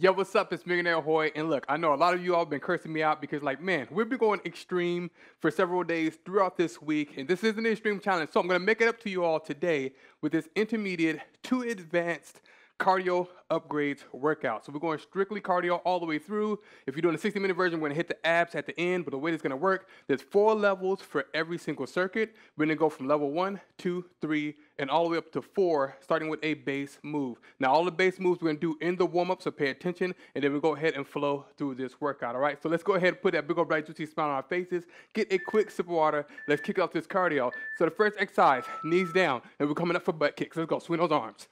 Yo, what's up? It's Millionaire Hoy, and look, I know a lot of you all have been cursing me out because, like, man, we've been going extreme for several days throughout this week, and this is an extreme challenge, so I'm going to make it up to you all today with this intermediate to advanced cardio upgrades workout. So we're going strictly cardio all the way through. If you're doing a 60-minute version, we're going to hit the abs at the end, but the way it's going to work, there's 4 levels for every single circuit. We're going to go from level 1, 2, 3, and all the way up to 4, starting with a base move. Now, all the base moves we're going to do in the warm-up, so pay attention, and then we'll go ahead and flow through this workout, all right? So let's go ahead and put that big old bright juicy smile on our faces, get a quick sip of water, let's kick off this cardio. So the first exercise, knees down, and we're coming up for butt kicks. Let's go, swing those arms.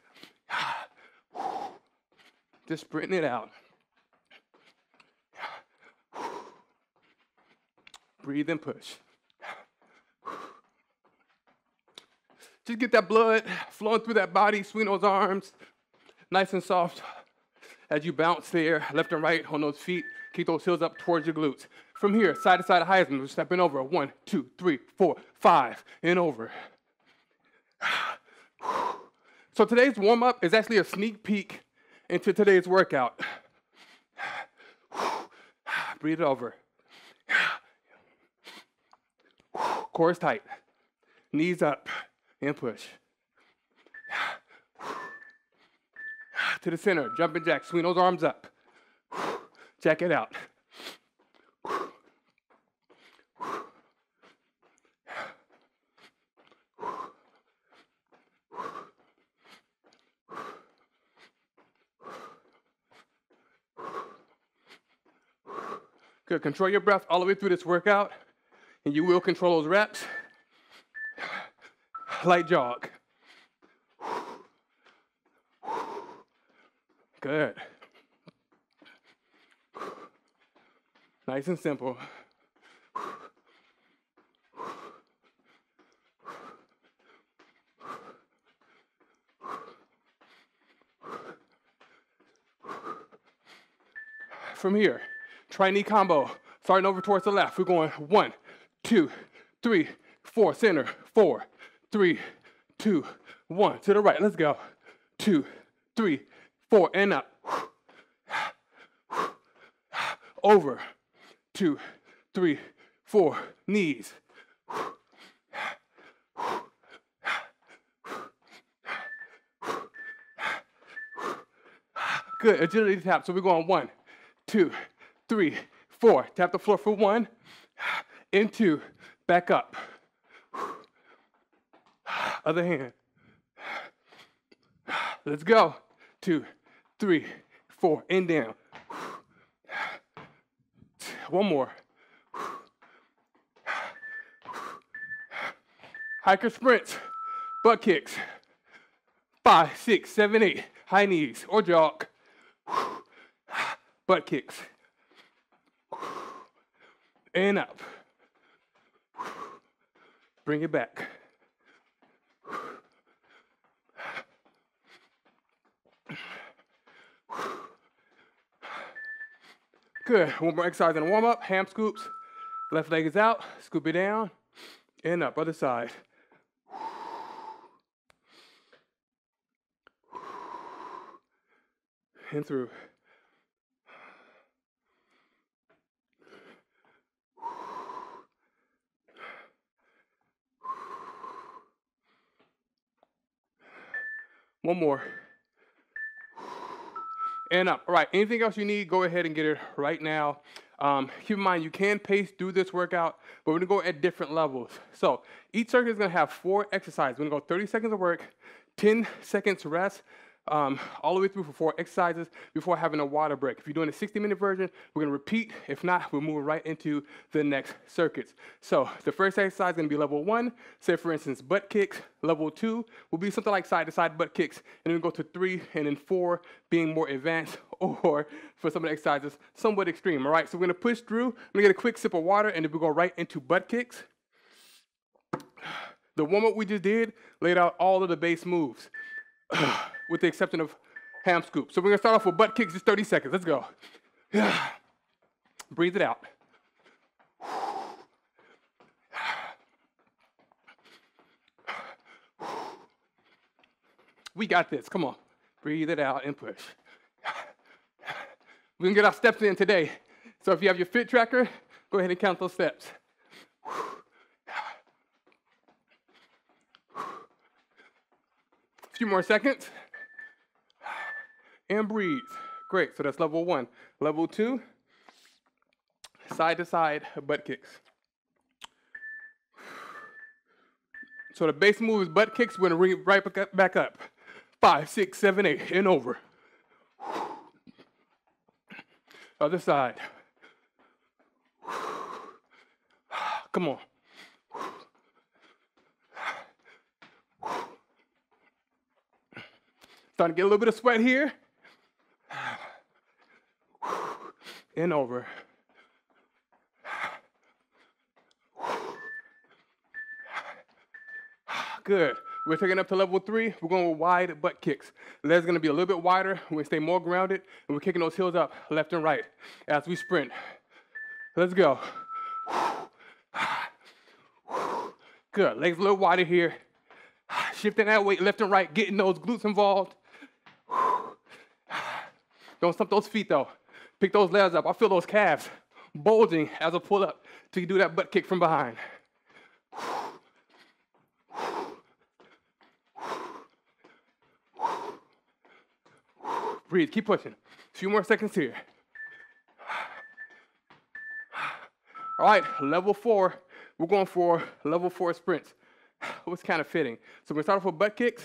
Just sprinting it out. Breathe and push. Just get that blood flowing through that body. Swing those arms nice and soft as you bounce there, left and right on those feet. Keep those heels up towards your glutes. From here, side to side Heisman, we're stepping over. 1, 2, 3, 4, 5, and over. So today's warm-up is actually a sneak peek into today's workout. Breathe it over. Core is tight. Knees up and push. To the center, jumping jack, swing those arms up. Check it out. Good. Control your breath all the way through this workout, and you will control those reps. Light jog. Good. Nice and simple. From here, try knee combo, starting over towards the left. We're going 1, 2, 3, 4, center, 4, 3, 2, 1, to the right. Let's go, 2, 3, 4, and up. Over, 2, 3, 4, knees. Good, agility tap, so we're going 1, 2, 3, 4, tap the floor for 1, and 2, back up. Other hand. Let's go. 2, 3, 4, and down. One more. Hiker sprints, butt kicks. 5, 6, 7, 8, high knees or jog. Butt kicks. And up. Bring it back. Good. One more exercise and warm up. Ham scoops. Left leg is out. Scoop it down. And up. Other side. And through. One more. And up. All right, anything else you need, go ahead and get it right now. Keep in mind, you can pace through this workout, but we're gonna go at different levels. So each circuit is gonna have 4 exercises. We're gonna go 30 seconds of work, 10 seconds rest, all the way through for 4 exercises before having a water break. If you're doing a 60-minute version, we're gonna repeat. If not, we're moving right into the next circuits. So the first exercise is gonna be level 1. Say, for instance, butt kicks. Level 2 will be something like side-to-side butt kicks, and then go to 3, and then 4 being more advanced, or for some of the exercises, somewhat extreme, all right? So we're gonna push through. I'm gonna get a quick sip of water, and then we go right into butt kicks. The warm-up we just did laid out all of the base moves, with the exception of ham scoop. So we're gonna start off with butt kicks, just 30 seconds. Let's go. Breathe it out. We got this, come on. Breathe it out and push. We can get our steps in today. So if you have your fit tracker, go ahead and count those steps. A few more seconds. And breathe. Great, so that's level one. Level two, side to side butt kicks. So the base move is butt kicks. We're gonna bring it right back up. 5, 6, 7, 8, and over. Other side. Come on. Starting to get a little bit of sweat here. And over. Good. We're taking up to level three. We're going with wide butt kicks. Legs going to be a little bit wider. We're going to stay more grounded, and we're kicking those heels up left and right as we sprint. Let's go. Good. Legs a little wider here. Shifting that weight left and right, getting those glutes involved. Don't stump those feet, though. Pick those legs up. I feel those calves bulging as I pull up till you do that butt kick from behind. Breathe, keep pushing. A few more seconds here. All right, level four. We're going for level four sprints. It was kind of fitting. So we're gonna start off with butt kicks,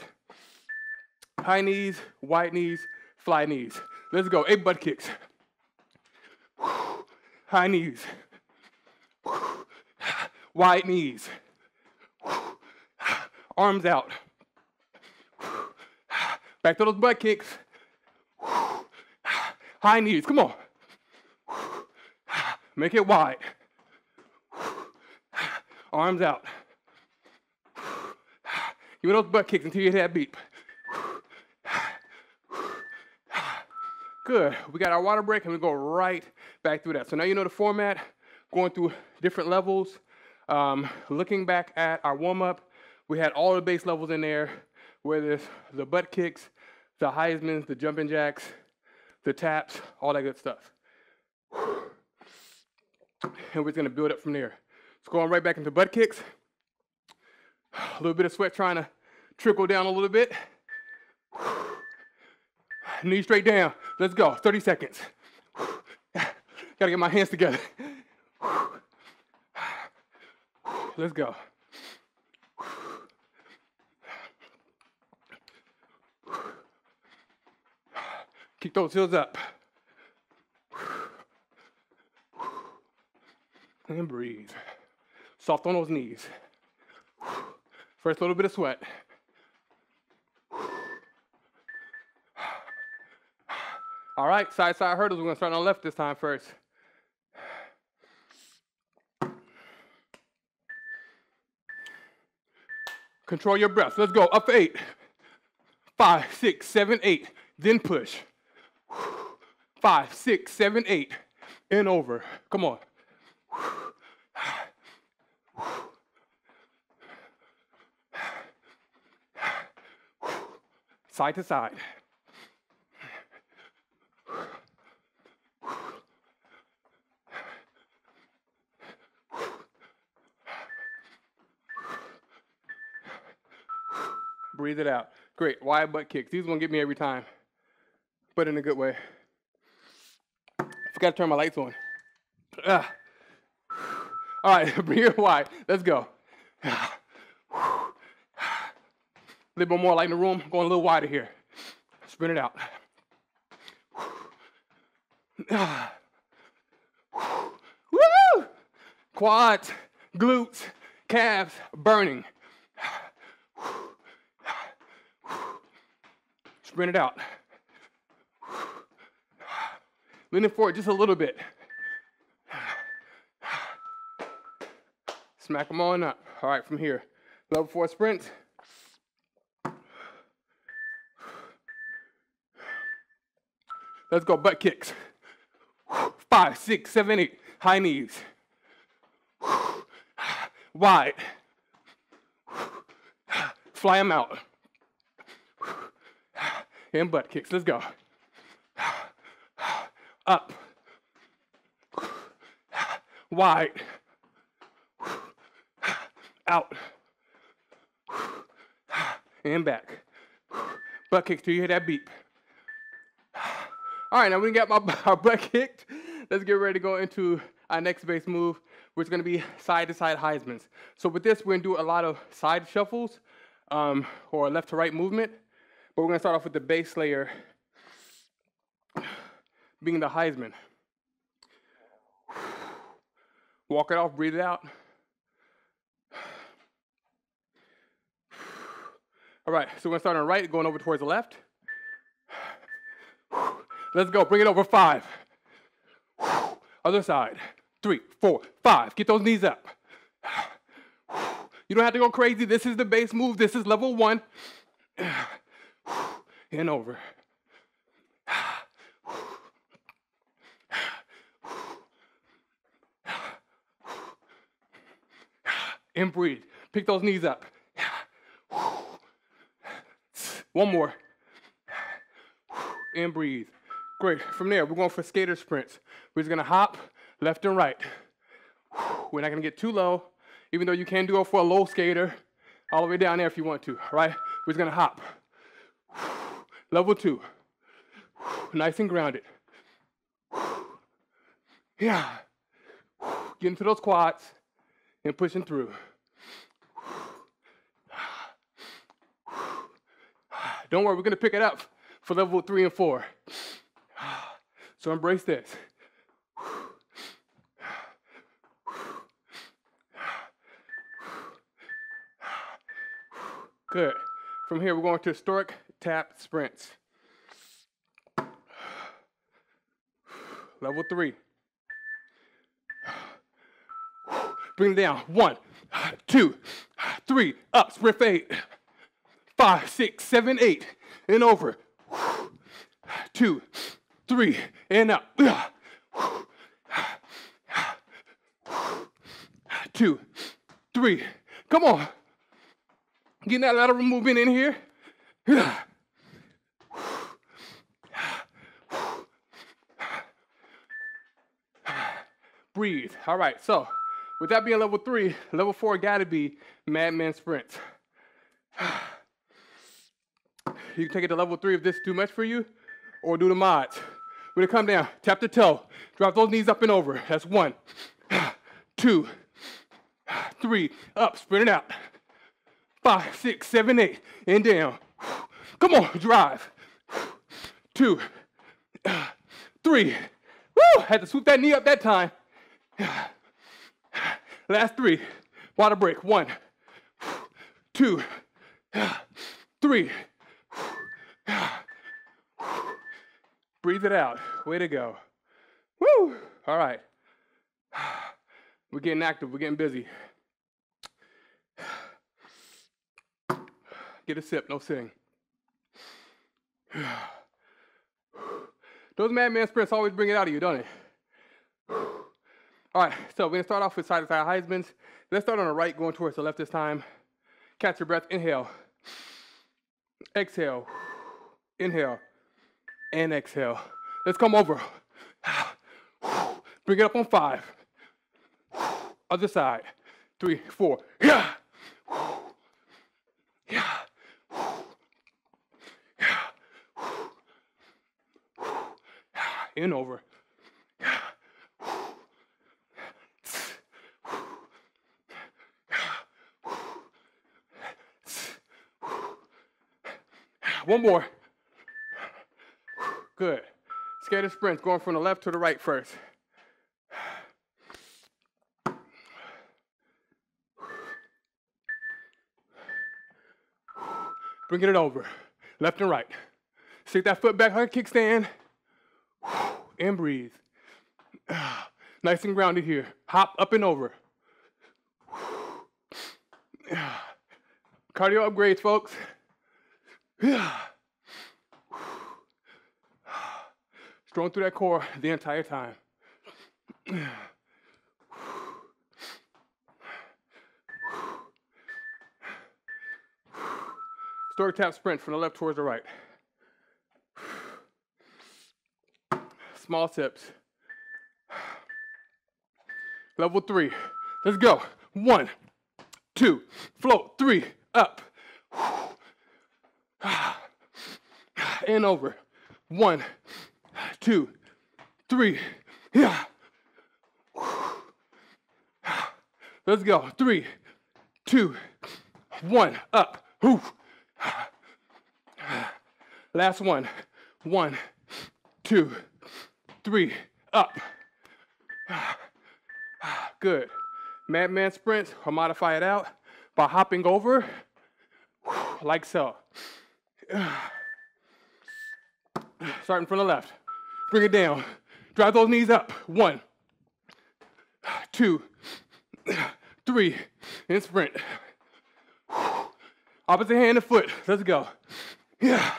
high knees, wide knees, fly knees. Let's go, 8 butt kicks. High knees, wide knees, arms out. Back to those butt kicks. High knees, come on. Make it wide. Arms out. Give me those butt kicks until you hear that beep. Good, we got our water break and we go right back through that. So now you know the format, going through different levels. Looking back at our warm-up, we had all the base levels in there, whether it's the butt kicks, the Heismans, the jumping jacks, the taps, all that good stuff. And we're just gonna build up from there. It's going right back into butt kicks. A little bit of sweat trying to trickle down a little bit. Knee straight down. Let's go, 30 seconds. Gotta get my hands together. Let's go. Kick those heels up. And breathe. Soft on those knees. First little bit of sweat. All right, side-side hurdles. We're gonna start on the left this time first. Control your breath. Let's go, up 8. 5, 6, 7, 8, then push. 5, 6, 7, 8, and over. Come on. Side to side. Breathe it out. Great, wide butt kicks. These won't get me every time, but in a good way. Forgot to turn my lights on. All right, breathe it wide. Let's go. A little bit more light in the room, going a little wider here. Spin it out. Woo! Quads, glutes, calves, burning. Spin it out. Leaning forward just a little bit. Smack them on up. All right, from here. Level four sprints. Let's go, butt kicks. 5, 6, 7, 8. High knees. Wide. Fly them out. And butt kicks. Let's go. up, wide, out, and back. Butt kick till you hear that beep. All right, now we got our butt kicked. Let's get ready to go into our next base move, which is gonna be side-to-side Heisman's. So with this, we're gonna do a lot of side shuffles or left-to-right movement, but we're gonna start off with the base layer being the Heisman. Walk it off, breathe it out. All right, so we're gonna start on the right, going over towards the left. Let's go, bring it over, 5. Other side, 3, 4, 5. Get those knees up. You don't have to go crazy. This is the base move. This is level 1. And over. And breathe. Pick those knees up. One more. And breathe. Great. From there, we're going for skater sprints. We're just going to hop left and right. We're not going to get too low, even though you can go for a low skater all the way down there if you want to, right? We're just going to hop. Level 2. Nice and grounded. Yeah. Get into those quads and pushing through. Don't worry, we're going to pick it up for level 3 and 4. So embrace this. Good. From here, we're going to historic tap sprints. Level 3. Bring it down. 1, 2, 3. Up, sprint fade. 5, 6, 7, 8. And over. 2, 3, and up. 2, 3. Come on. Getting that lateral movement in here. Breathe. All right, so with that being level 3, level 4 gotta be madman sprints. You can take it to level 3 if this is too much for you, or do the mods. We're gonna come down, tap the toe, drop those knees up and over. That's 1, 2, 3, up, spin it out. 5, 6, 7, 8, and down. Come on, drive. 2, 3. Woo! Had to swoop that knee up that time. Last 3. Water break. 1, 2, 3. Breathe it out. Way to go. Woo! All right. We're getting active. We're getting busy. Get a sip, no sitting. Those madman sprints always bring it out of you, don't they? All right, so we're gonna start off with side-to-side Heisman's. Let's start on the right, going towards the left this time. Catch your breath, inhale. Exhale, inhale, and exhale. Let's come over. Bring it up on 5. Other side, 3, 4. Yeah. And over. One more. Good. Skater sprints, going from the left to the right first. Bringing it over, left and right. Stick that foot back like a kickstand. And breathe. Nice and grounded here. Hop up and over. Cardio upgrades, folks. Strong through that core the entire time. Stork tap sprint from the left towards the right. small sips. Level 3, let's go. 1, 2, float, 3, up. And over. 1, 2, 3, yeah. Let's go. 3, 2, 1, up. Last one. 1, 2, 3, up. Good. Madman sprints, or modify it out by hopping over, like so. Starting from the left. Bring it down. Drive those knees up. 1, 2, 3, and sprint. Opposite hand and foot. Let's go. Yeah.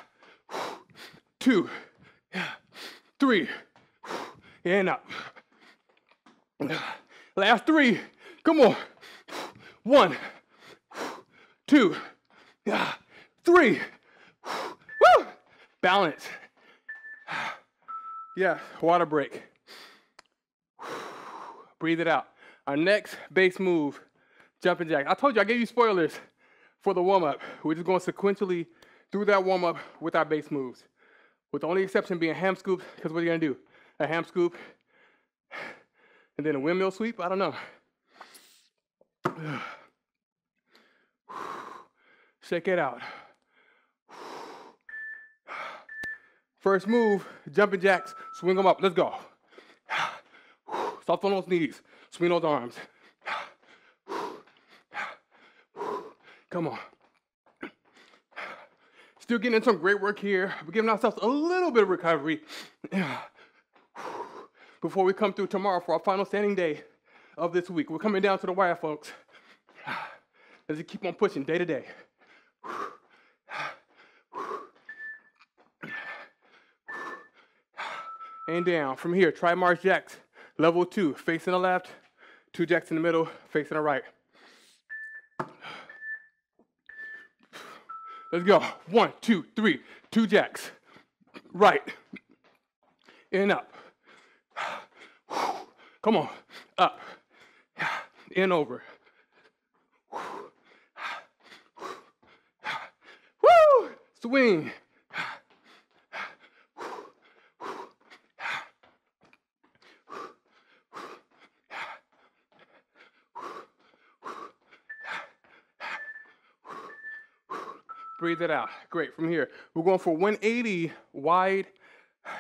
2, 3, and up. Last 3. Come on. 1, 2, 3. Woo! Balance. Yeah, water break. Breathe it out. Our next base move, jumping jacks. I told you, I gave you spoilers for the warm-up. We're just going sequentially through that warm-up with our base moves, with the only exception being ham scoops, because what are you going to do? A ham scoop and then a windmill sweep? I don't know. Shake it out. First move, jumping jacks, swing them up. Let's go. Soft on those knees. Swing those arms. Come on. Still getting in some great work here. We're giving ourselves a little bit of recovery before we come through tomorrow for our final standing day of this week. We're coming down to the wire, folks. As you keep on pushing day to day. And down. From here, try March jacks. Level 2, facing the left, 2 jacks in the middle, facing the right. Let's go. 1, 2, 3, 2 jacks. Right. In up. Come on. Up. In over. Woo! Swing. Breathe it out. Great. From here, we're going for 180 wide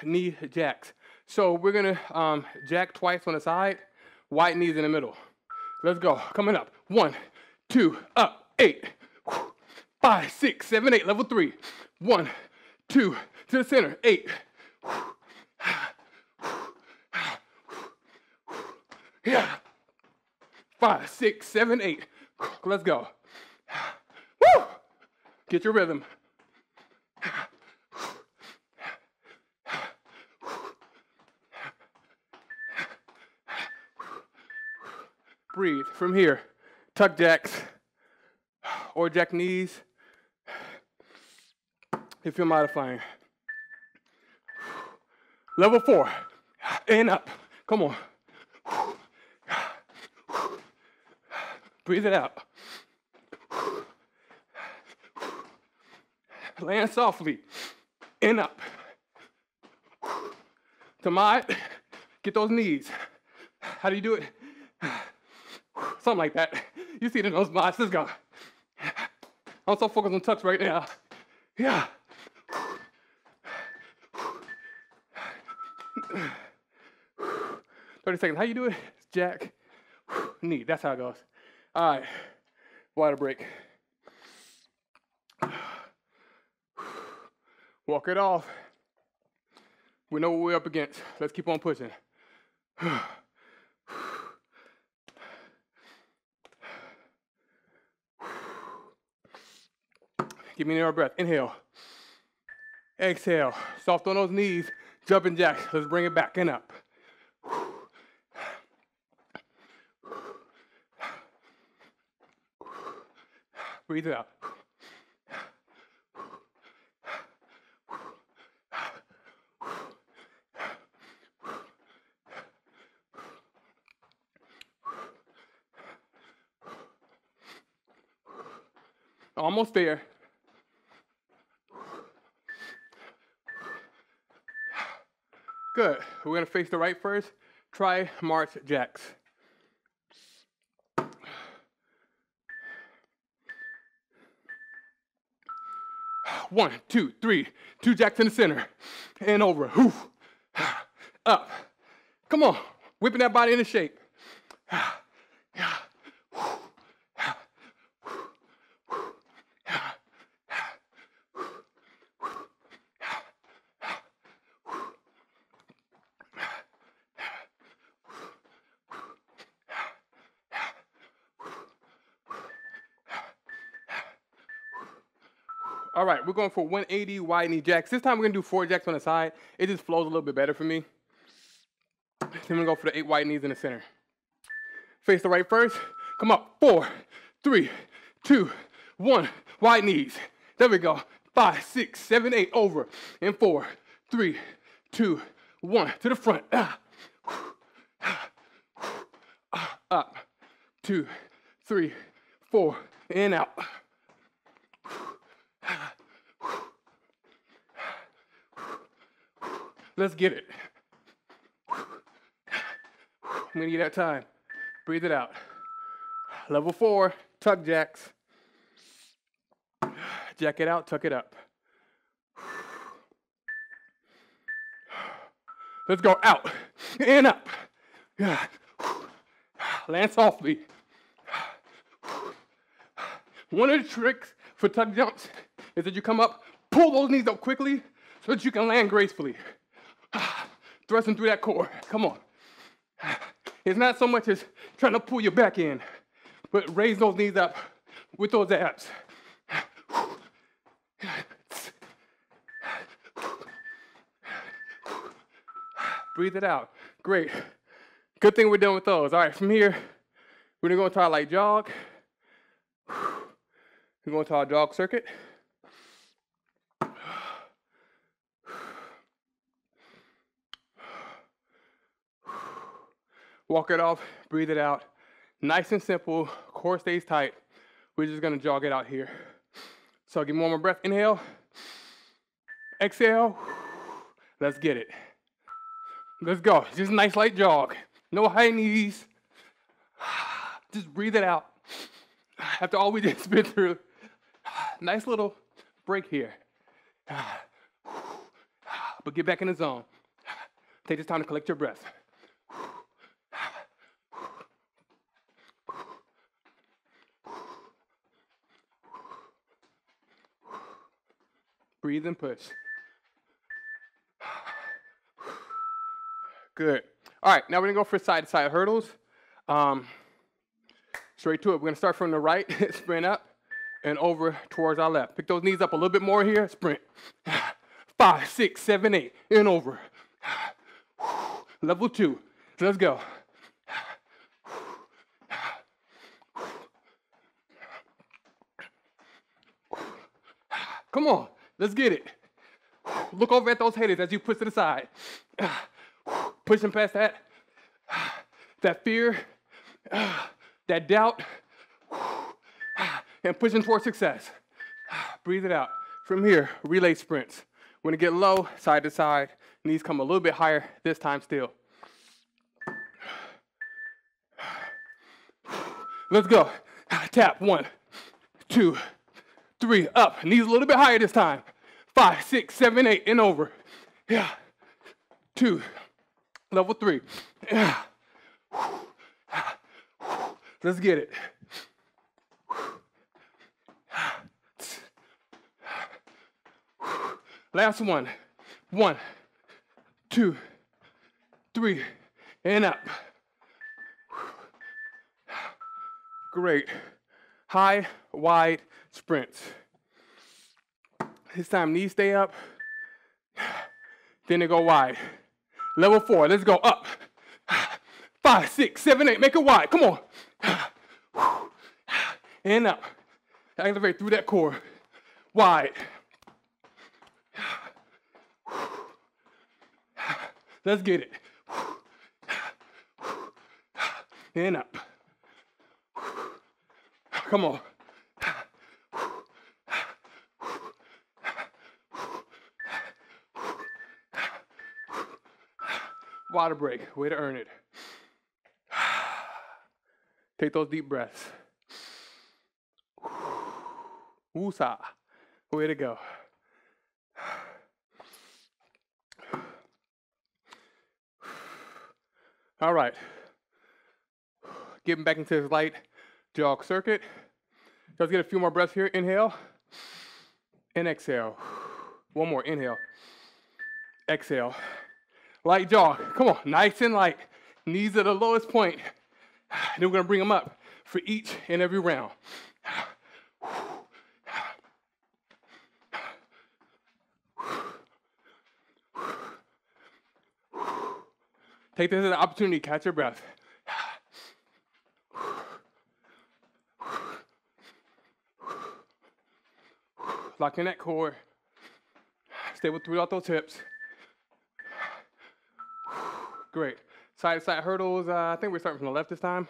knee jacks. So we're going to jack twice on the side, wide knees in the middle. Let's go. Coming up. 1, 2, up, 8, 5, 6, 7, 8. Level 3. 1, 2, to the center, 8. Yeah. 5, 6, 7, 8. Let's go. Woo! Get your rhythm. Breathe. From here, tuck jacks or jack knees if you're modifying. Level 4, and up. Come on. Breathe it out. Land softly, and up. To my, get those knees. How do you do it? Something like that. You see the nose mods, let's go. I'm so focused on tucks right now. Yeah. Seconds, how you do it? Jack, knee, that's how it goes. All right, water break. Walk it off. We know what we're up against. Let's keep on pushing. Give me an air breath. Inhale. Exhale. Soft on those knees. Jumping jacks. Let's bring it back and up. Breathe it out. Almost there. Good. We're going to face the right first. Try March Jacks. One, two, three. Two jacks in the center. And over. Up. Come on. Whipping that body into shape. All right, we're going for 180 wide knee jacks. This time we're gonna do 4 jacks on the side. It just flows a little bit better for me. Then we're gonna go for the 8 wide knees in the center. Face the right first. Come up. 4, 3, 2, 1. Wide knees. There we go. 5, 6, 7, 8. Over. And 4, 3, 2, 1. To the front. Up. 2, 3, 4. And out. Let's get it. I'm gonna need that time. Breathe it out. Level 4, tuck jacks. Jack it out, tuck it up. Let's go out and up. Land softly. One of the tricks for tuck jumps is that you come up, pull those knees up quickly so that you can land gracefully. Thrusting through that core. Come on. It's not so much as trying to pull your back in, but raise those knees up with those abs. Breathe it out. Great. Good thing we're done with those. All right, from here, we're going to try light jog. We're going to try a jog circuit. Walk it off, breathe it out. Nice and simple, core stays tight. We're just gonna jog it out here. So give me one more breath, inhale. Exhale, let's get it. Let's go, just a nice light jog. No high knees, just breathe it out. After all we just been through, nice little break here. But get back in the zone. Take this time to collect your breath. Breathe and push. Good. All right, now we're gonna go for side-to-side hurdles. Straight to it. We're gonna start from the right, sprint up, and over towards our left. Pick those knees up a little bit more here, sprint. 5, 6, 7, 8, and over. Level 2, let's go. Come on. Let's get it. Look over at those haters as you push to the side. Pushing past that fear, that doubt, and pushing towards success. Breathe it out. From here, relay sprints. When it get low, side to side, knees come a little bit higher, this time still. Let's go. Tap, 1, 2, 3, up, knees a little bit higher this time. 5, 6, 7, 8, and over. Yeah. 2, level 3. Yeah. Let's get it. Last one. 1, 2, 3, and up. Great. High, wide sprints. This time, knees stay up, then they go wide. Level 4, let's go up. 5, 6, 7, 8, make it wide, come on. And up, activate through that core, wide. Let's get it. And up. Come on. Water break, way to earn it. Take those deep breaths. Woosah, way to go. All right, getting back into this light jog circuit. Let's get a few more breaths here. Inhale and exhale. One more, inhale, exhale. Light jog, come on, nice and light. Knees at the lowest point. And then we're gonna bring them up for each and every round. Take this as an opportunity, catch your breath. Lock in that core. Stay with throughout those hips. Great. Side to side hurdles. I think we're starting from the left this time.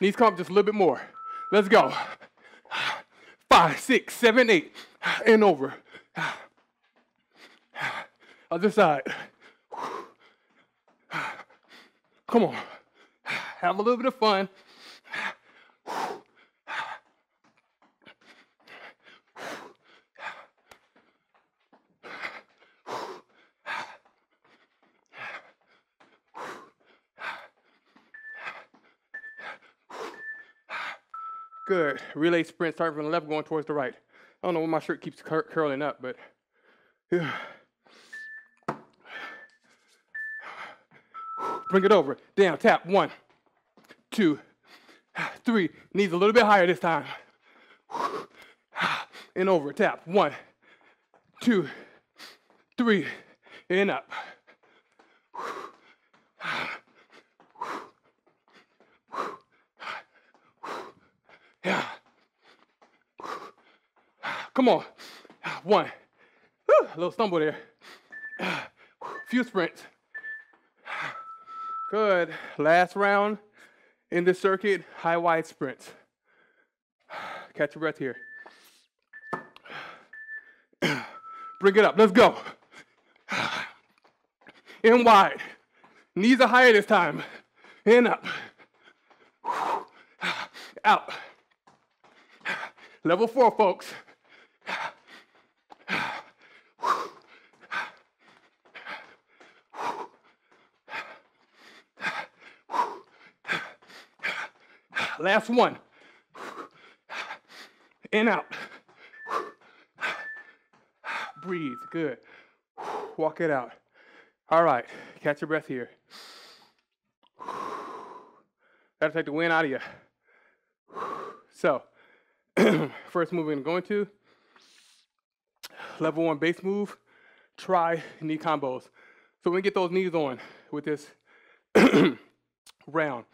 Knees come up just a little bit more. Let's go. 5, 6, 7, 8. And over. Other side. Come on. Have a little bit of fun. Good. Relay sprint starting from the left, going towards the right. I don't know why my shirt keeps curling up, but yeah. Bring it over. Down, tap. 1, 2, 3. Knees a little bit higher this time. And over, tap. 1, 2, 3. And up. Yeah. Come on. 1. Woo, a little stumble there. A few sprints. Good. Last round in this circuit, high wide sprints. Catch your breath here. Bring it up. Let's go. In wide. Knees are higher this time. In up. Out. Level 4, folks. Last one. In, out. Breathe, good. Walk it out. All right, catch your breath here. That'll take the wind out of you. So, first move I'm going to, level 1 base move, try knee combos. So we get those knees on with this round.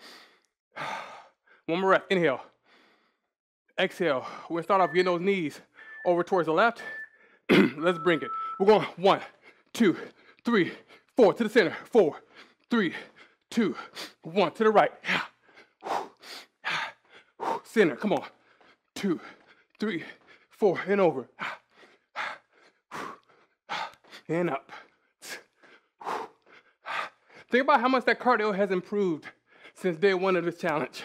One more rep, inhale, exhale. We're gonna start off getting those knees over towards the left. Let's bring it. We're going 1, 2, 3, 4 to the center. 4, 3, 2, 1 to the right. Center, come on. 2, 3, 4, and over. And up. Think about how much that cardio has improved since day 1 of this challenge.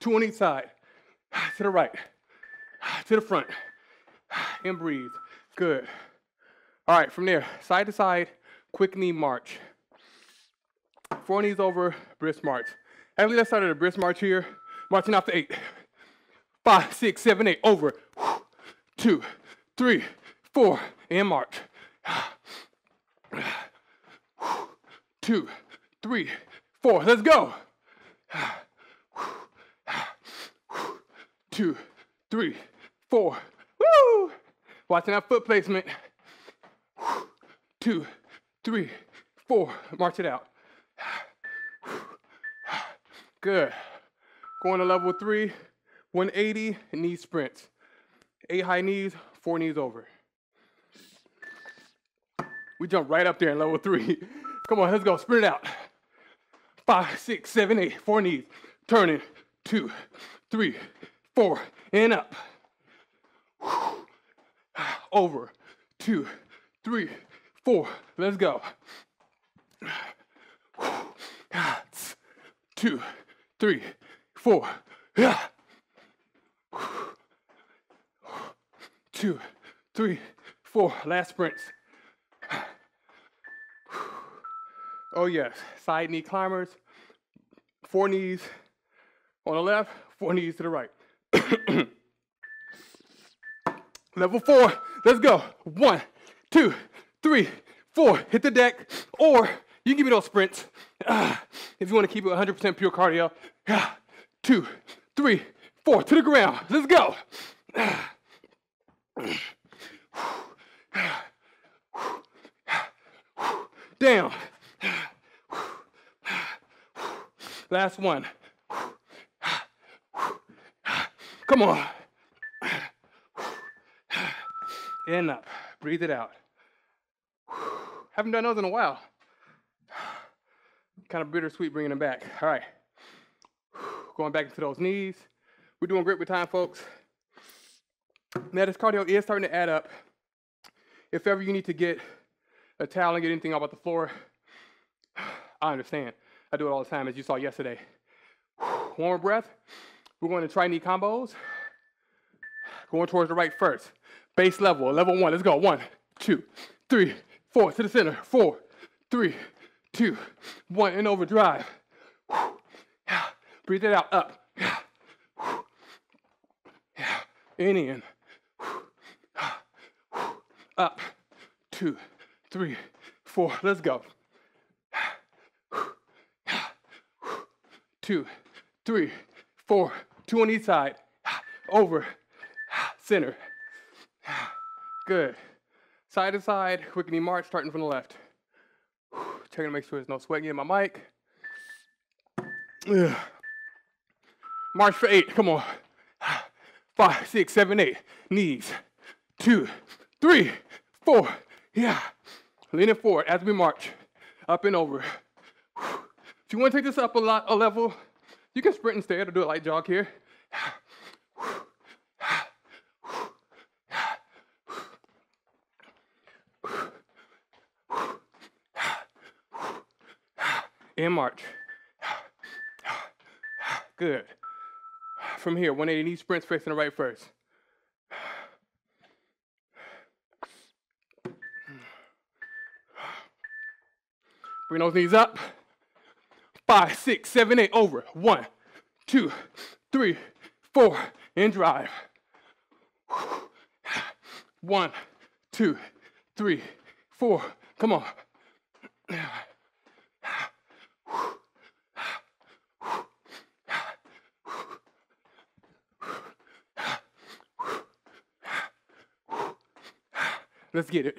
2 on each side, to the right, to the front, and breathe. Good. All right, from there, side to side, quick knee march. 4 knees over, brisk march. Actually, let's start at a brisk march here. Marching off to 8. 5, 6, 7, 8. Over. 2, 3, 4. And march. 2, 3, 4. Let's go. 2, 3, 4. Woo! Watching that foot placement. 2, 3, 4. March it out. Good. Going to level 3, 180 knee sprints. 8 high knees, 4 knees over. We jump right up there in level 3. Come on, let's go, sprint it out. 5, 6, 7, 8, 4 knees. Turning, 2, 3, 4, and up. over, 2, 3, 4, let's go. 2, 3, 4. 2, 3, 4, last sprints. Oh yes, side knee climbers, 4 knees on the left, 4 knees to the right. Level 4, let's go. 1, 2, 3, 4, hit the deck, or you can give me those sprints. If you want to keep it 100% pure cardio. 2, 3, 4, to the ground, let's go. Down. Last one. Come on. And up. Breathe it out. Haven't done those in a while. Kind of bittersweet bringing them back. All right. Going back into those knees. We're doing great with time, folks. Now, this cardio is starting to add up. If ever you need to get a towel and get anything off the floor, I understand. I do it all the time, as you saw yesterday. One more breath. We're going to tri-knee combos. Going towards the right first. Base level, level 1. Let's go. 1, 2, 3, 4. To the center. 4, 3, 2, 1. And overdrive. Breathe it out. Up. And in. Up. 2, 3, 4. Let's go. 2, 3, 4. 2 on each side. Over. Center. Good. Side to side. Quick knee march starting from the left. Checking to make sure there's no sweating in my mic. March for 8. Come on. 5, 6, 7, 8. Knees. 2, 3, 4. Yeah. Leaning forward as we march. Up and over. If you want to take this up a level, you can sprint instead or do a light jog here. And march. Good. From here, 180 knee sprints facing the right first. Bring those knees up. 5, 6, 7, 8, over. 1, 2, 3, 4, and drive. 1, 2, 3, 4. Come on. Let's get it.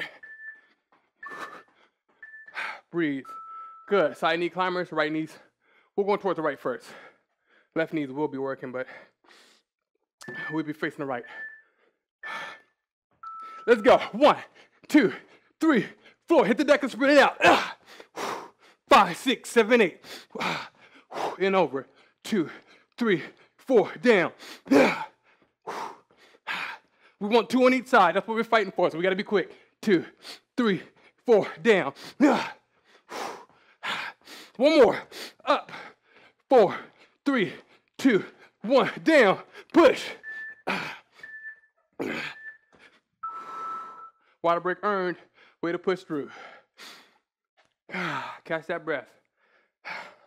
Breathe. Good. Side knee climbers, right knees. We're going towards the right first. Left knees will be working, but we'll be facing the right. Let's go. 1, 2, 3, 4. Hit the deck and sprint it out. 5, 6, 7, 8. And over. 2, 3, 4. Down. We want 2 on each side. That's what we're fighting for, so we got to be quick. 2, 3, 4. Down. One more. Up. 4, 3, 2, 1. Down. Push. Water break earned. Way to push through. Catch that breath.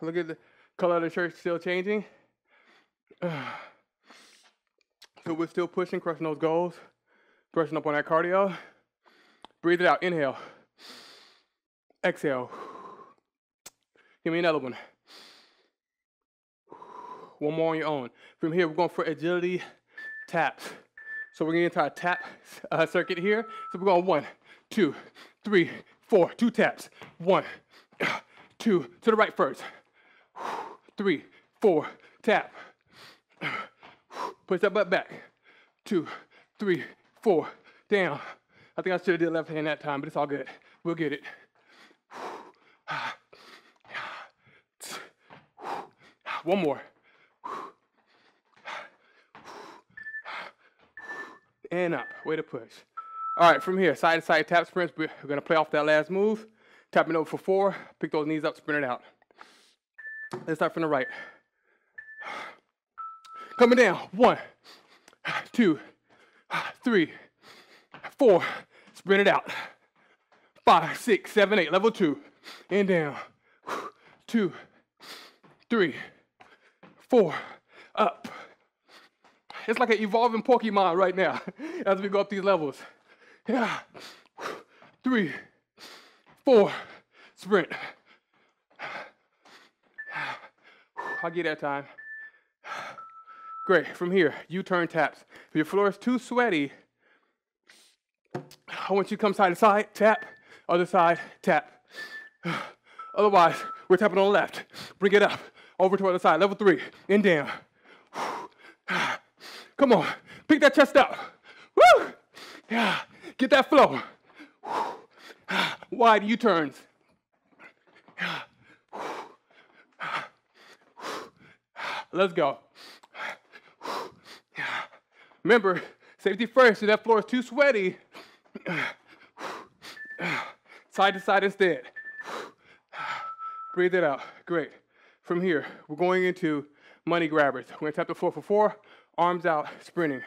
Look at the color of the shirt still changing. So we're still pushing, crushing those goals. Brushing up on that cardio. Breathe it out. Inhale. Exhale. Give me another one. One more on your own. From here, we're going for agility taps. So we're going to get into our tap circuit here. So we're going 1, 2, 3, 4. 2 taps. 1, 2, to the right first. 3, 4, tap. Push that butt back. 2, 3, 4, down. I think I should have did left hand that time, but it's all good. We'll get it. One more. And up. Way to push. All right, from here, side to side tap sprints. We're gonna play off that last move. Tapping over for four, pick those knees up, sprint it out. Let's start from the right. Coming down, 1, 2, 3, 4, sprint it out. 5, 6, 7, 8, level 2, and down. 2, 3, 4, up. It's like an evolving Pokemon right now as we go up these levels. Yeah, 3, 4, sprint. I'll get that time. Great, from here, U-turn taps. If your floor is too sweaty, I want you to come side to side, tap, other side, tap. Otherwise, we're tapping on the left. Bring it up, over to the other side, level 3, and down. Come on, pick that chest up. Woo! Yeah, get that flow. Wide U-turns. Let's go. Remember, safety first. If that floor is too sweaty, side to side instead. Breathe it out. Great. From here, we're going into money grabbers. We're going to tap the floor for 4, arms out, sprinting.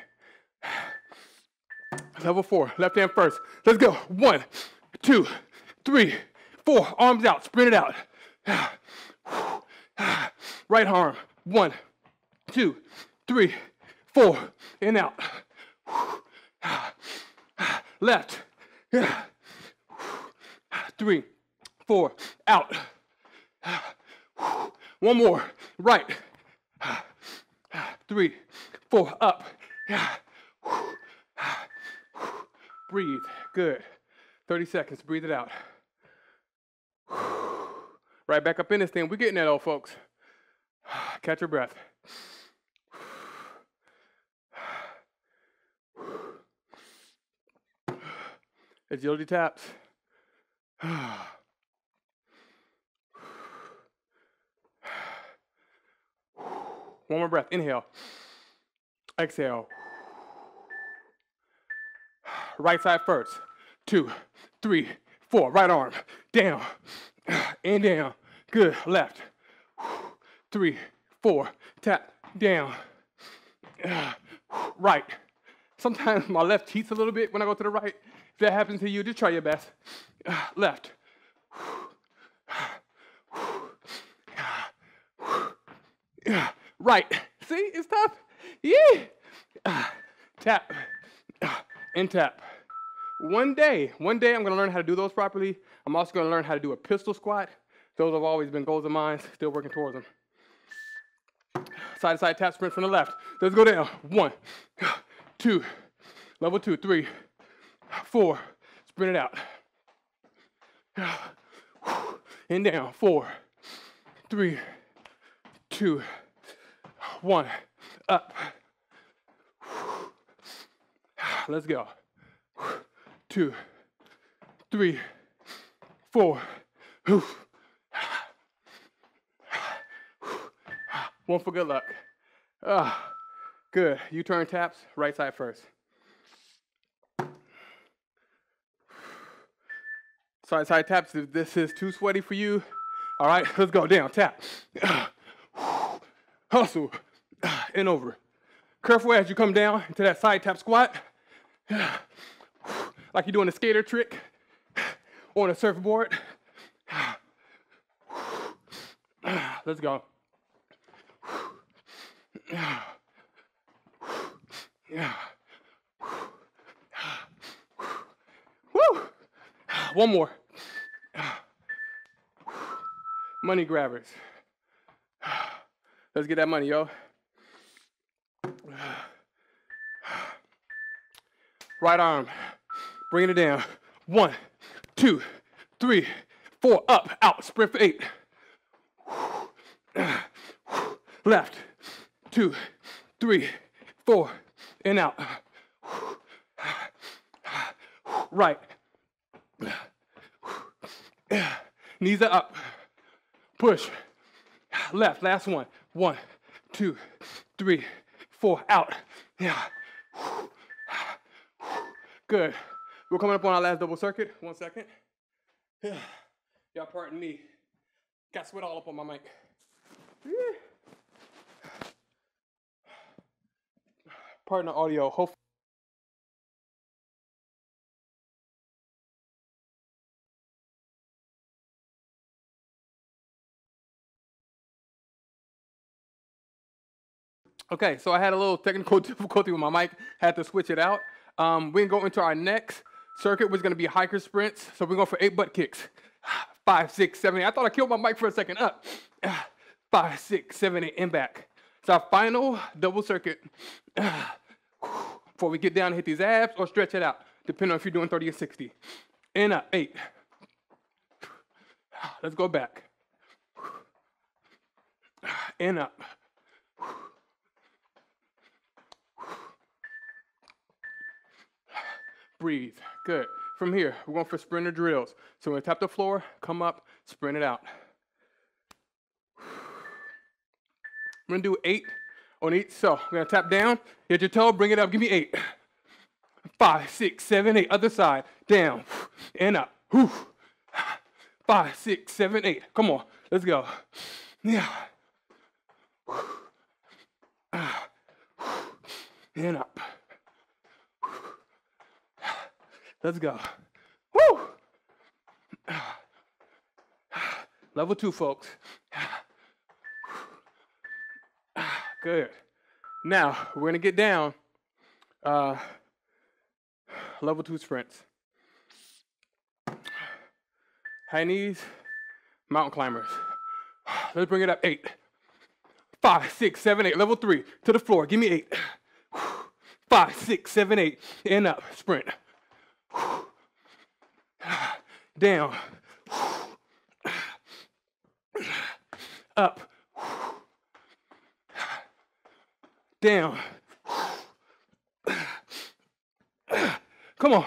Level 4, left hand first. Let's go. 1, 2, 3, 4, arms out, sprint it out. Right arm. 1, 2, 3, 4, and out. Left. 3, 4, out. 1 more. Right. 3, 4, up. Breathe. Good. 30 seconds. Breathe it out. Right back up in this thing. We're getting that, old folks. Catch your breath. Agility taps. One more breath. Inhale. Exhale. Right side first. 2, 3, 4. Right arm. Down. And down. Good. Left. 3, 4. Tap. Down. Right. Sometimes my left cheats a little bit when I go to the right. If that happens to you, just try your best. Left. Right. See, it's tough. Yeah. Tap and tap. One day I'm going to learn how to do those properly. I'm also going to learn how to do a pistol squat. Those have always been goals of mine, still working towards them. Side to side tap sprint from the left. Let's go down. 1, 2, level 2, 3, 4, sprint it out. And down. 4, 3, 2, 1, up. Let's go. 2, 3, 4. 1 for good luck. Good. U-turn taps, right side first. Side taps if this is too sweaty for you. All right, let's go down. Tap. Hustle. And over. Careful as you come down into that side tap squat. Like you're doing a skater trick on a surfboard. Let's go. Woo! 1 more. Money grabbers. Let's get that money, yo. Right arm. Bring it down. 1, 2, 3, 4. Up, out. Sprint for 8. Left. 2, 3, 4. And out. Right. Knees are up. Push. Left. Last one. 1, 2, 3, 4. Out. Yeah. Good. We're coming up on our last double circuit. 1 second. Yeah. Y'all pardon me. Got sweat all up on my mic. Yeah. Pardon the audio. Hopefully. Okay, so I had a little technical difficulty with my mic. Had to switch it out. We can go into our next circuit, which is going to be hiker sprints. So we're going for 8 butt kicks. 5, 6, 7, 8. I thought I killed my mic for a second. Up. 5, 6, 7, 8, and back. It's our final double circuit. Before we get down and hit these abs or stretch it out, depending on if you're doing 30 or 60. And up. 8. Let's go back. And up. Breathe. Good. From here, we're going for sprinter drills. So we're going to tap the floor, come up, sprint it out. We're going to do 8 on each. So we're going to tap down, hit your toe, bring it up. Give me 8. 5, 6, 7, 8. Other side. Down and up. 5, 6, 7, 8. Come on. Let's go. Yeah. And up. Let's go. Woo! Level 2, folks. Good. Now, we're going to get down. Level 2 sprints. High knees, mountain climbers. Let's bring it up. 8. 5, 6, 7, 8. Level 3. To the floor. Give me 8. 5, 6, 7, 8. And up. Sprint. Down, up, down, come on,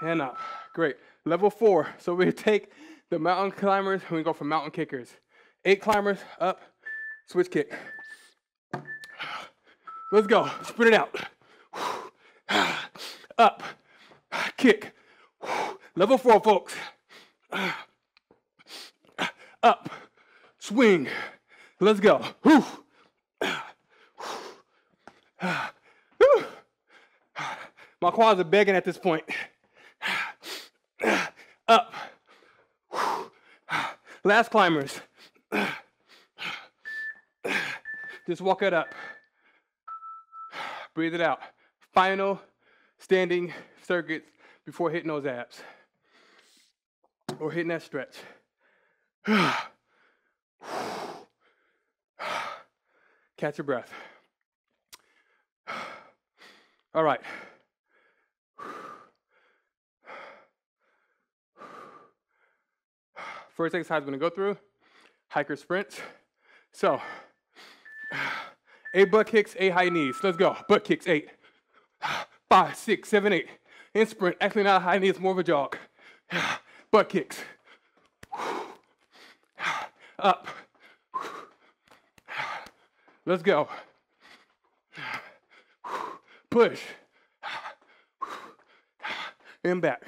and up. Great. Level 4. So we take the mountain climbers and we go for mountain kickers. 8 climbers, up, switch kick. Let's go. Sprint it out. Up. Kick. Level 4, folks. Up. Swing. Let's go. My quads are begging at this point. Up. Last climbers. Just walk it up. Breathe it out. Final standing circuits before hitting those abs or hitting that stretch. Catch your breath. All right. First exercise we're going to go through, hiker sprints. So, 8 butt kicks, 8 high knees. Let's go. Butt kicks, 8. 5, 6, 7, 8. And sprint. Actually, not a high knee. It's more of a jog. Butt kicks. Up. Let's go. Push. And back.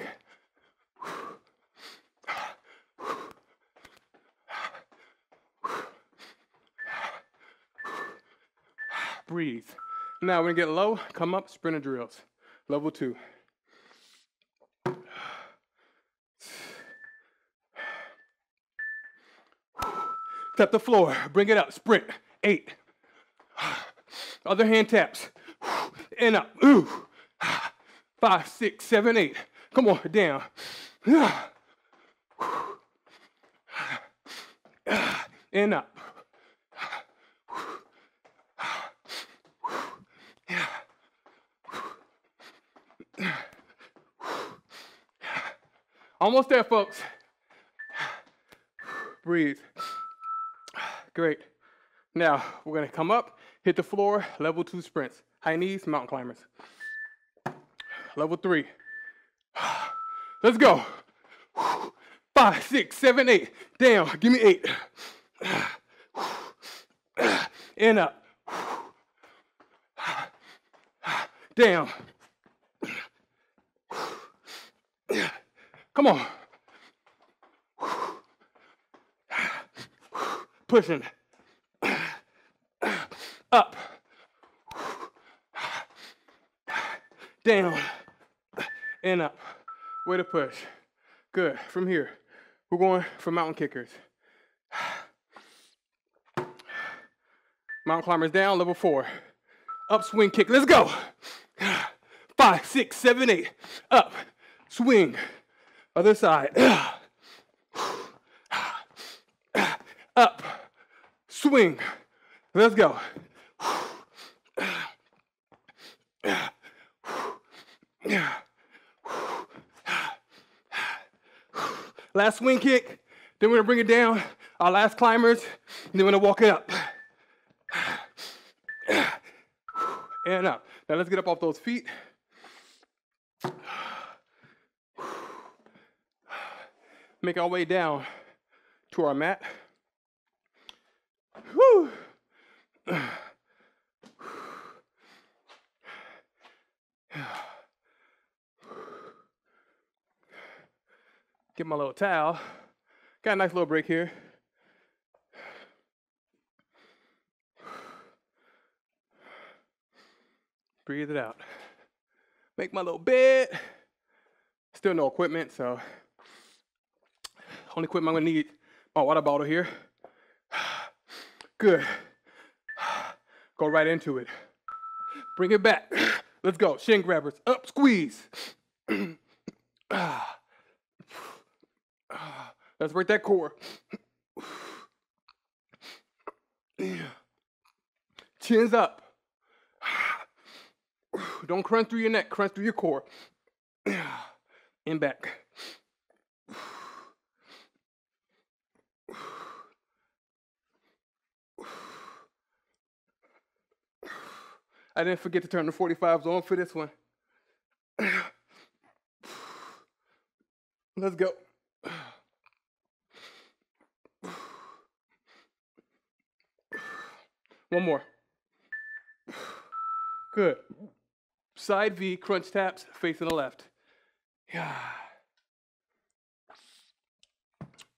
Breathe. Now we're gonna get low, come up, sprinter drills. Level 2. Tap the floor, bring it up, sprint. 8. Other hand taps. And up. 5, 6, 7, 8. Come on, down. And up. Almost there, folks. Breathe. Great. Now, we're going to come up, hit the floor, level 2 sprints. High knees, mountain climbers. Level 3. Let's go. 5, 6, 7, 8. Down. Give me 8. And up. Damn. Come on. Pushing up, down, and up. Way to push. Good. From here, we're going for mountain kickers. Mountain climbers down, level 4. Up, swing, kick. Let's go. 5, 6, 7, 8. Up, swing. Other side. Up, swing. Let's go. Last swing kick. Then we're gonna bring it down. Our last climbers. And then we're gonna walk it up. And up. Now let's get up off those feet. Make our way down to our mat. Whew. Get my little towel. Got a nice little break here. Breathe it out. Make my little bed. Still no equipment, so only equipment I'm gonna need my water bottle here. Good. Go right into it. Bring it back. Let's go. Shin grabbers. Up, squeeze. Let's work that core. Chins up. Don't crunch through your neck. Crunch through your core. And back. I didn't forget to turn the 45s on for this one. Let's go. One more. Good. Side V, crunch taps, facing the left. Yeah.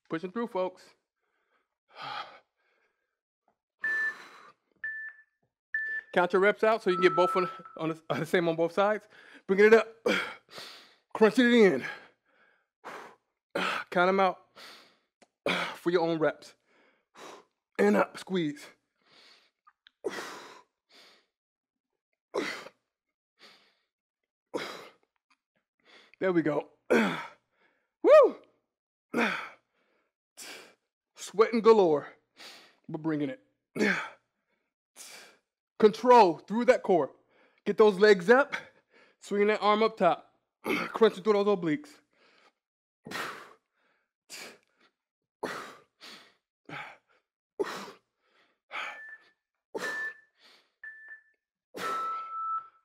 Pushing through, folks. Count your reps out so you can get both on the same on both sides. Bringing it up. Crunching it in. Count them out for your own reps. And up, squeeze. There we go. Woo! Sweating galore. We're bringing it. Control through that core. Get those legs up. Swing that arm up top. Crunching through those obliques.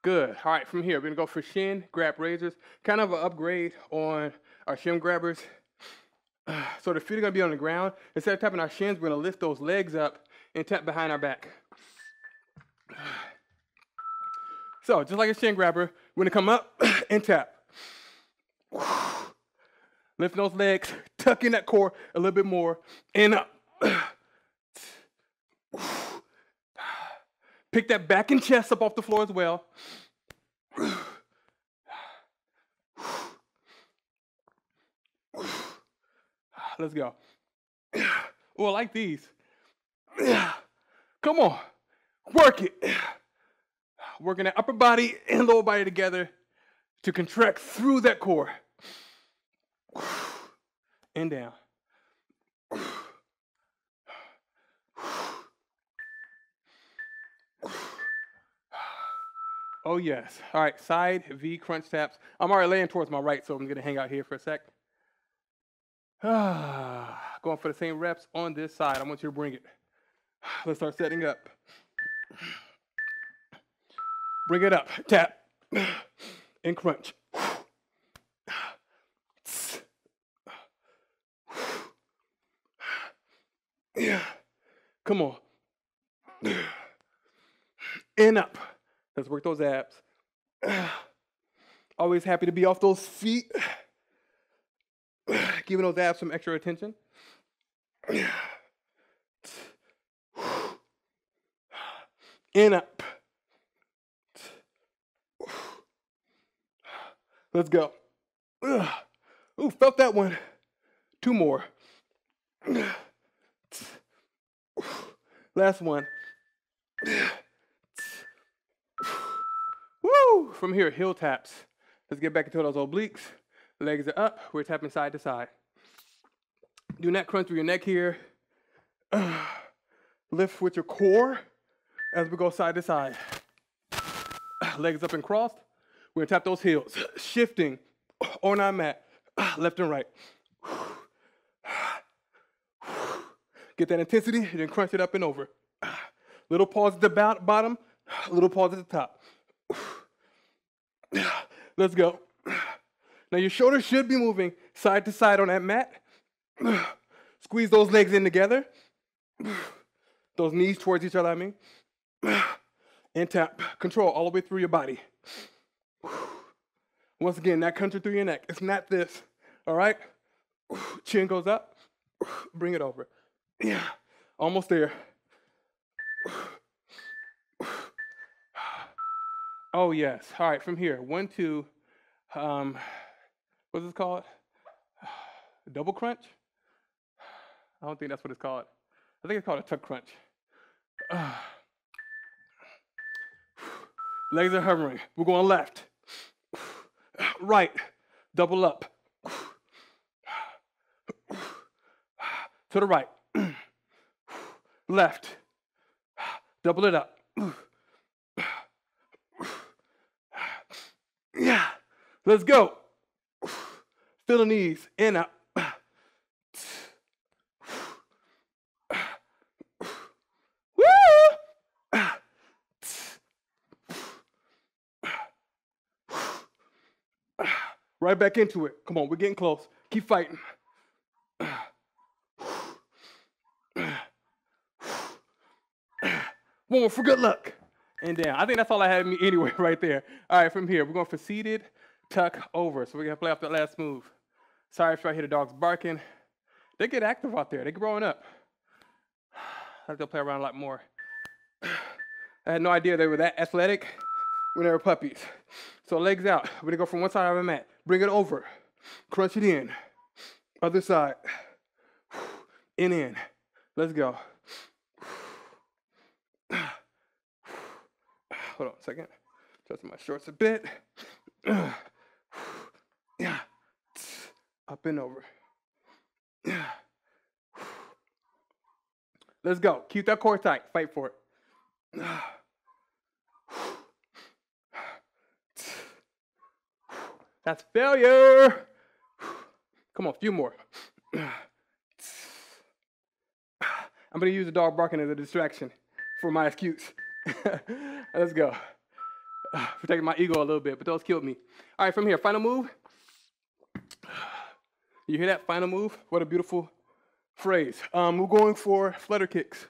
Good. All right, from here, we're going to go for shin grab raisers. Kind of an upgrade on our shin grabbers. So the feet are going to be on the ground. Instead of tapping our shins, we're going to lift those legs up and tap behind our back. So, just like a shin grabber, we're going to come up and tap. Lifting those legs, tucking that core a little bit more, and up. Pick that back and chest up off the floor as well. Let's go. Oh, I like these. Come on. Work it. Working that upper body and lower body together to contract through that core. And down. Oh, yes. All right, side V crunch taps. I'm already laying towards my right, so I'm going to hang out here for a sec. Going for the same reps on this side. I want you to bring it. Let's start setting up. Bring it up. Tap. And crunch. Yeah. Come on. And up. Let's work those abs. Always happy to be off those feet. Giving those abs some extra attention. In up. Let's go. Ooh, felt that one. Two more. Last one. Woo! From here, heel taps. Let's get back into those obliques. Legs are up. We're tapping side to side. Do not crunch through your neck here. Lift with your core as we go side to side. Legs up and crossed. We're gonna tap those heels. Shifting on our mat, left and right. Get that intensity, and then crunch it up and over. Little pause at the bottom, little pause at the top. Let's go. Now your shoulders should be moving side to side on that mat. Squeeze those legs in together. Those knees towards each other, I mean. And tap. Control all the way through your body. Once again, that country through your neck. It's not this, all right? Chin goes up. Bring it over. Yeah, almost there. Oh, yes. All right, from here, 1, 2, what's this called? Double crunch? I don't think that's what it's called. I think it's called a tuck crunch. Legs are hovering. We're going left. Right, double up. To the right. Left. Double it up. Yeah. Let's go. Feel the knees in up. Right back into it. Come on, we're getting close. Keep fighting. One more for good luck. And down. I think that's all I had in me anyway right there. All right, from here, we're going for seated, tuck over. So we're going to play off that last move. Sorry if I hear the dogs barking. They get active out there. They're growing up. I have to play around a lot more. I had no idea they were that athletic when they were puppies. So legs out. We're going to go from one side of the mat. Bring it over. Crunch it in. Other side. In. Let's go. Hold on a second. Adjust my shorts a bit. Yeah. Up and over. Yeah. Let's go. Keep that core tight. Fight for it. That's failure. Come on, a few more. I'm gonna use the dog barking as a distraction for my excuse. Let's go. Protecting my ego a little bit, but those killed me. All right, from here, final move. You hear that final move? What a beautiful phrase. We're going for flutter kicks.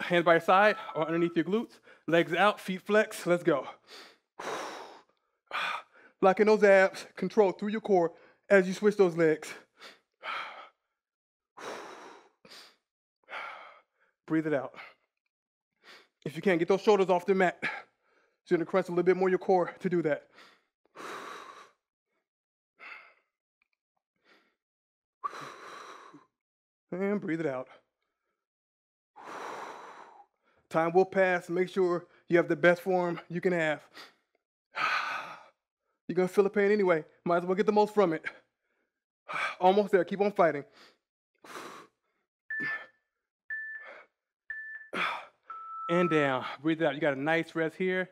Hands by your side or underneath your glutes. Legs out, feet flex. Let's go. Blocking those abs. Control through your core as you switch those legs. Breathe it out. If you can, get those shoulders off the mat. You're gonna crunch a little bit more your core to do that. And breathe it out. Time will pass. Make sure you have the best form you can have. You're gonna feel the pain anyway. Might as well get the most from it. Almost there. Keep on fighting. And down. Breathe it out. You got a nice rest here.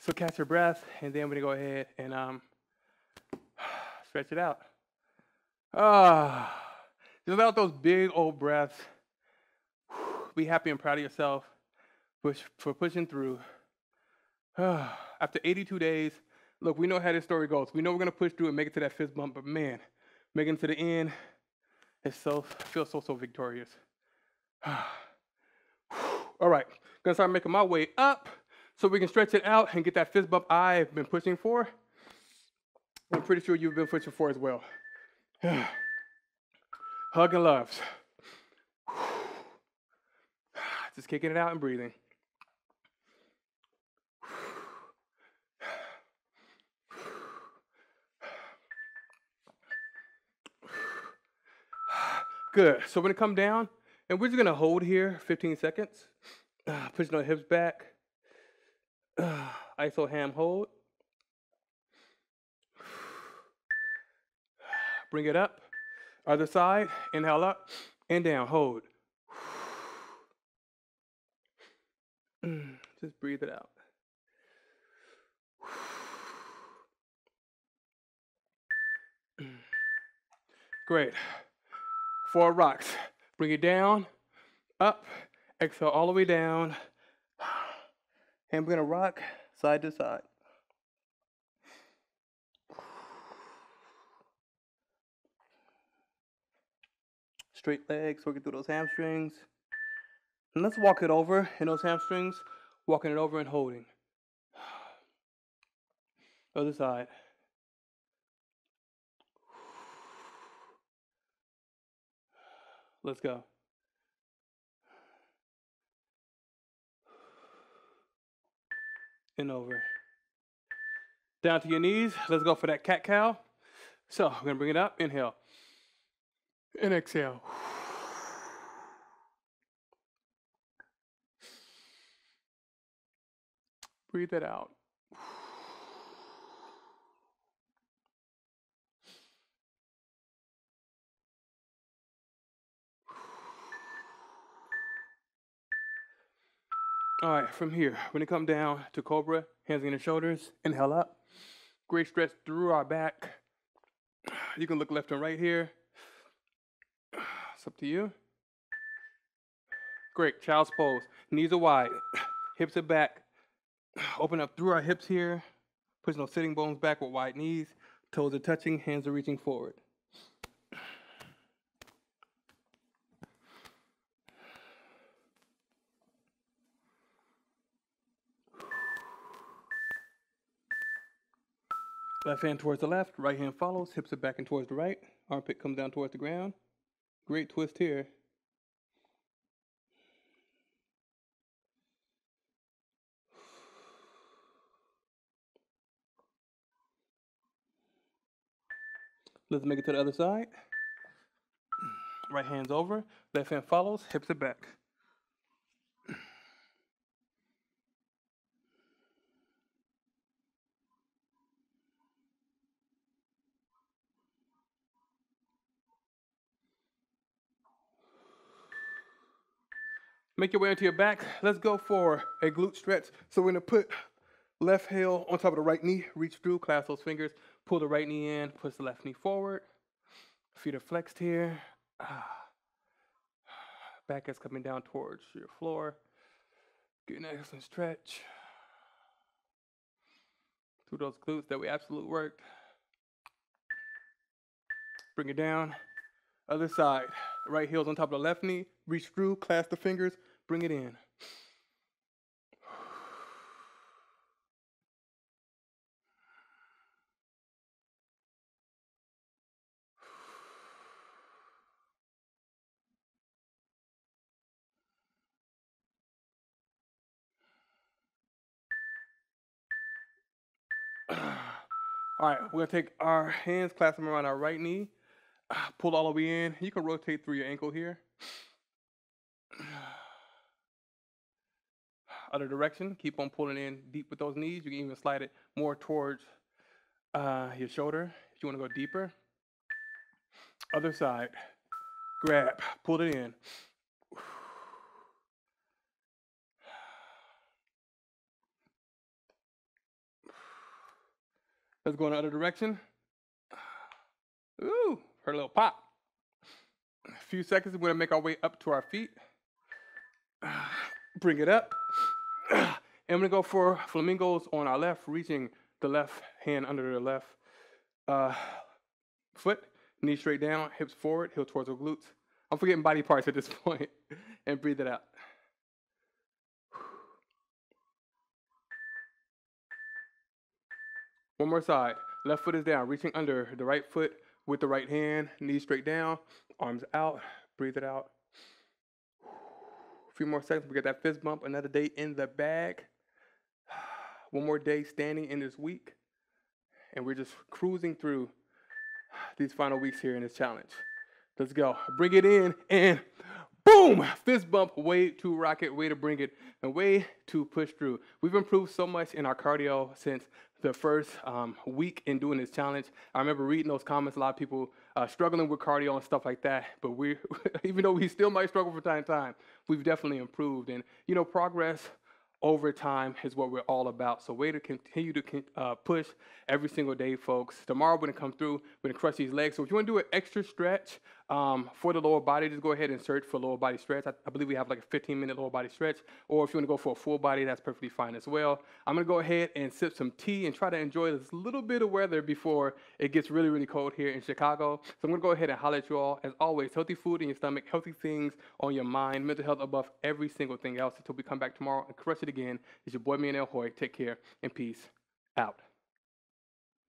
So catch your breath, and then we're going to go ahead and stretch it out. Just let out those big old breaths. Be happy and proud of yourself for pushing through. After 82 days, look, we know how this story goes. We know we're going to push through and make it to that fist bump, but man, making it to the end, it feels so, so victorious. All right. Gonna start making my way up so we can stretch it out and get that fist bump I've been pushing for. I'm pretty sure you've been pushing for as well. Hug and loves. Just kicking it out and breathing. Good, so when it come down, and we're just gonna hold here 15 seconds. Pushing our hips back. Iso ham hold. Bring it up. Other side, inhale up and down, hold. Just breathe it out. Great. Four rocks. Bring it down, up, exhale all the way down. And we're gonna rock side to side. Straight legs, working through those hamstrings. And let's walk it over in those hamstrings, walking it over and holding. Other side. Let's go. And over. Down to your knees. Let's go for that cat cow. So we're gonna bring it up, inhale. And exhale. Breathe it out. All right, from here, we're gonna come down to cobra, hands on the shoulders, inhale up. Great stretch through our back. You can look left and right here. It's up to you. Great, child's pose. Knees are wide, hips are back. Open up through our hips here. Pushing those sitting bones back with wide knees. Toes are touching, hands are reaching forward. Left hand towards the left, right hand follows, hips are back and towards the right. Armpit comes down towards the ground. Great twist here. Let's make it to the other side. Right hand's over, left hand follows, hips are back. Make your way into your back. Let's go for a glute stretch. So we're gonna put left heel on top of the right knee, reach through, clasp those fingers, pull the right knee in, push the left knee forward. Feet are flexed here. Back is coming down towards your floor. Get an excellent stretch. Through those glutes that we absolutely worked. Bring it down. Other side. Right heel's on top of the left knee. Reach through, clasp the fingers, bring it in. All right, we're gonna take our hands, clasp them around our right knee, pull all the way in. You can rotate through your ankle here. Other direction, keep on pulling in deep with those knees. You can even slide it more towards your shoulder if you want to go deeper. Other side, grab, pull it in. Let's go in the other direction. Ooh, heard a little pop. A few seconds, we're gonna make our way up to our feet. Bring it up. And we're gonna go for flamingos on our left, reaching the left hand under the left foot. Knee straight down, hips forward, heel towards the glutes. I'm forgetting body parts at this point. And breathe it out. One more side. Left foot is down, reaching under the right foot with the right hand, knees straight down, arms out, breathe it out. A few more seconds, we get that fist bump, another day in the bag. One more day standing in this week. And we're just cruising through these final weeks here in this challenge. Let's go. Bring it in and boom! Fist bump, way to rock it, way to bring it, and way to push through. We've improved so much in our cardio since the first week in doing this challenge. I remember reading those comments, a lot of people struggling with cardio and stuff like that, but we, even though we still might struggle from time to time, we've definitely improved. And, you know, progress over time is what we're all about. So way to continue to push every single day, folks. Tomorrow we're gonna come through, we're gonna crush these legs. So if you wanna do an extra stretch for the lower body, just go ahead and search for lower body stretch. I believe we have like a 15-minute lower body stretch, or if you wanna go for a full body, that's perfectly fine as well. I'm gonna go ahead and sip some tea and try to enjoy this little bit of weather before it gets really, really cold here in Chicago. So I'm gonna go ahead and holler at you all. As always, healthy food in your stomach, healthy things on your mind, mental health above every single thing else until we come back tomorrow and crush it again. It's your boy, Millionaire Hoy. Take care and peace out.